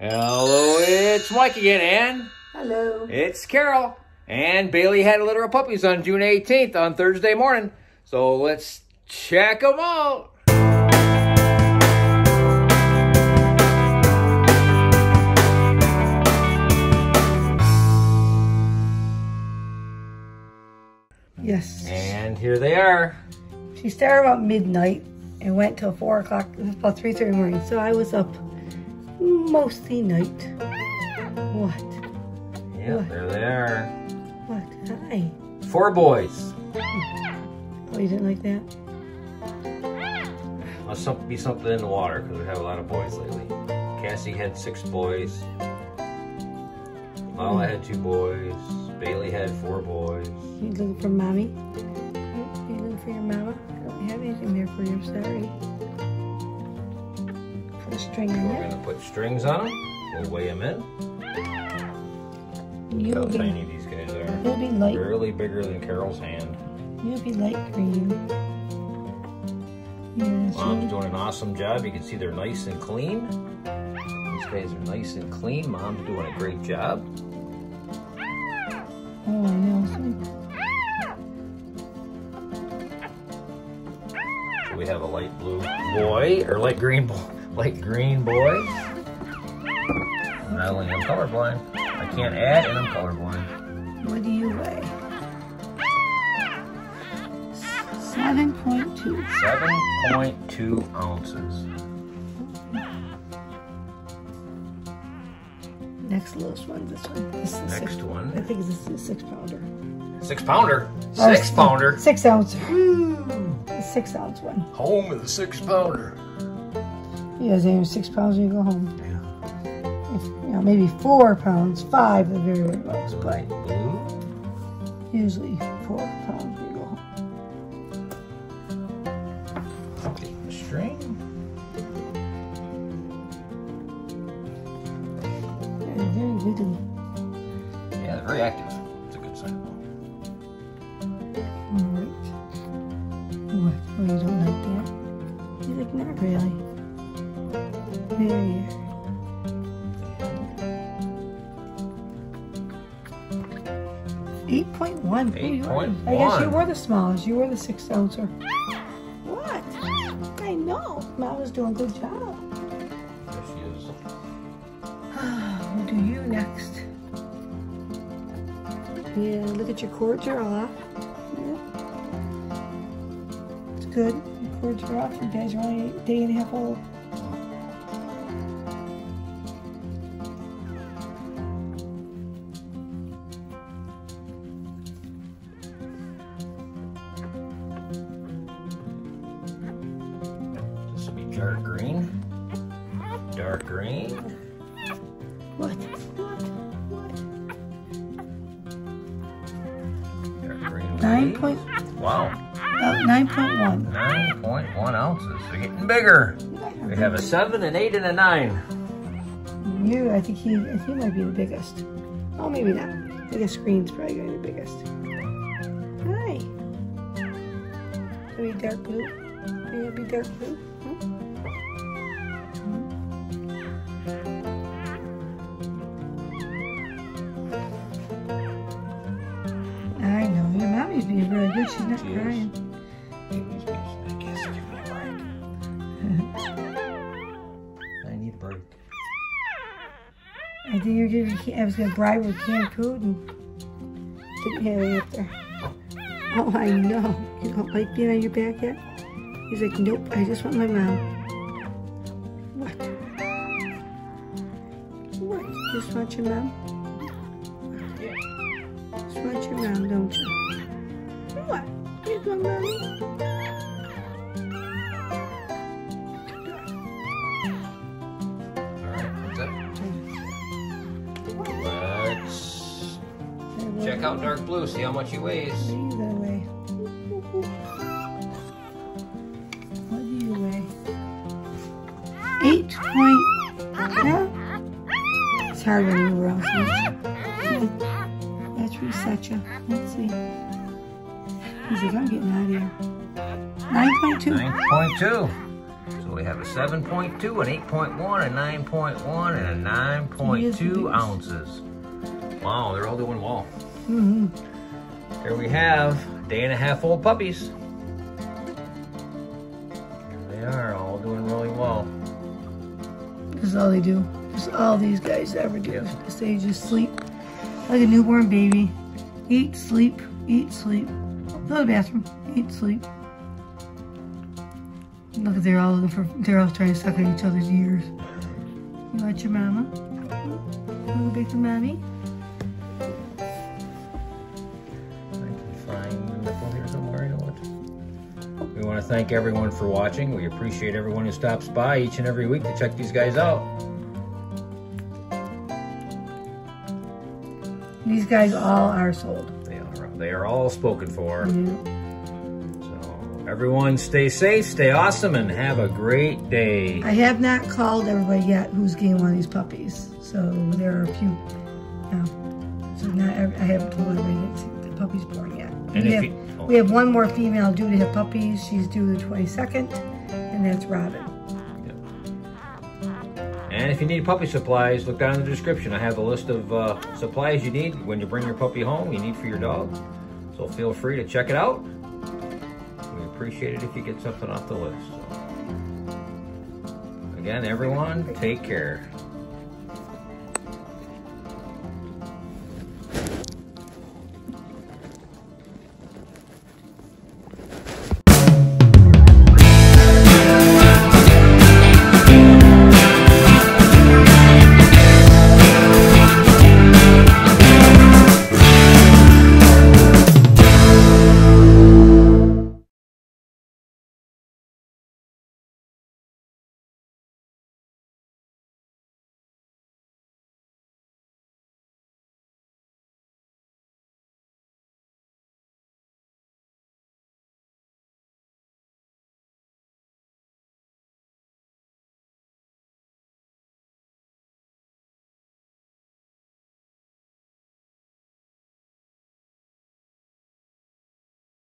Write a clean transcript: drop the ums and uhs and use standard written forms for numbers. Hello, it's Mike again, and... Hello. It's Carol. And Bailey had a litter of puppies on June 18th on Thursday morning. So let's check them out. Yes. And here they are. She started about midnight and went till 4 o'clock. It was about 3:30 in the morning, so I was up mostly night. What? Yeah, what? There they are. What? Hi. 4 boys. Oh, you didn't like that? Must be something in the water, because we have a lot of boys lately. Cassie had 6 boys. Mala had 2 boys. Bailey had 4 boys. You looking for mommy? You looking for your mama? I don't have anything there for you, sorry. Put a string on it. We're gonna put strings on them. We'll weigh them in. Look how tiny these guys are. You'll be light. Barely bigger than Carol's hand. You'll be light green. Mom's doing an awesome job. You can see they're nice and clean. These guys are nice and clean. Mom's doing a great job. Oh, I know. So we have a light blue boy, or light green boy. Not only am I colorblind, I can't add, and I'm colorblind. What do you weigh? 7.2. 7.2 ounces. Next lowest one, this one. This is Next one. I think this is a 6-pounder. 6-pounder? 6-pounder? 6 ounce. The 6-ounce one. Home with a 6-pounder. You guys ain't 6 pounds when you go home. Yeah. If, you know, maybe 4 pounds, 5 the very lowest, but usually 4 pounds when you go home. Get the string. Yeah, they're very active. It's a good sign. Alright. What? Oh, you don't like that? You like not really. There you are. 8.1. 8.1. I guess you were the smallest. You were the 6-ouncer. What? I know. Mom was doing a good job. There she is. We'll do you next. Yeah, look at your cords are off. Yeah. It's good. Your cords are off. You guys are only a day and a half old. This will be dark green. Dark green. What? What? 9 point. Wow. About 9.1. 9.1 ounces. They're getting bigger. We have a 7, an 8, and a 9. You, I think he might be the biggest. Oh, maybe not. I think the screen's probably going to be the biggest. Hi. It'll be dark blue. It'll be dark blue. She's being really good. She's not crying. I guess give me a break. I need a break. I think you're giving. I was gonna bribe her canned food and didn't have it up there. Oh, I know. You don't like being on your back yet. He's like, nope. I just want my mom. What? What? You just want your mom? Just want your mom, don't you? What? You want mommy? Alright, what's up? Let's check out dark blue, see how much he weighs. What do you weigh? 8.0? It's hard when you were off. Let's reset you. Let's see. He's like, I'm getting out of here. 9.2. 9.2. So We have a 7.2, an 8.1, a 9.1, and a 9.2 ounces. Wow, they're all doing well. Mm-hmm. Here we have day-and-a-half-old puppies. They are all doing really well. This is all they do. This is all these guys ever do. Yep. They just sleep like a newborn baby. Eat, sleep, eat, sleep. Go to the bathroom, eat, sleep. Look, they're all looking for, they're all trying to suck at each other's ears. You want your mama? You want to go back to mommy? We want to thank everyone for watching. We appreciate everyone who stops by each and every week to check these guys out. These guys all are sold. They are all spoken for. So everyone stay safe, stay awesome, and have a great day. I have not called everybody yet who's getting one of these puppies. So there are a few. I haven't told everybody the puppy's born yet. And we have one more female due to have puppies. She's due the 22nd, and that's Robin. Yep. And if you need puppy supplies, look down in the description. I have a list of supplies you need when you bring your puppy home, you need for your dog. So feel free to check it out. We appreciate it if you get something off the list. So. Again, everyone, take care.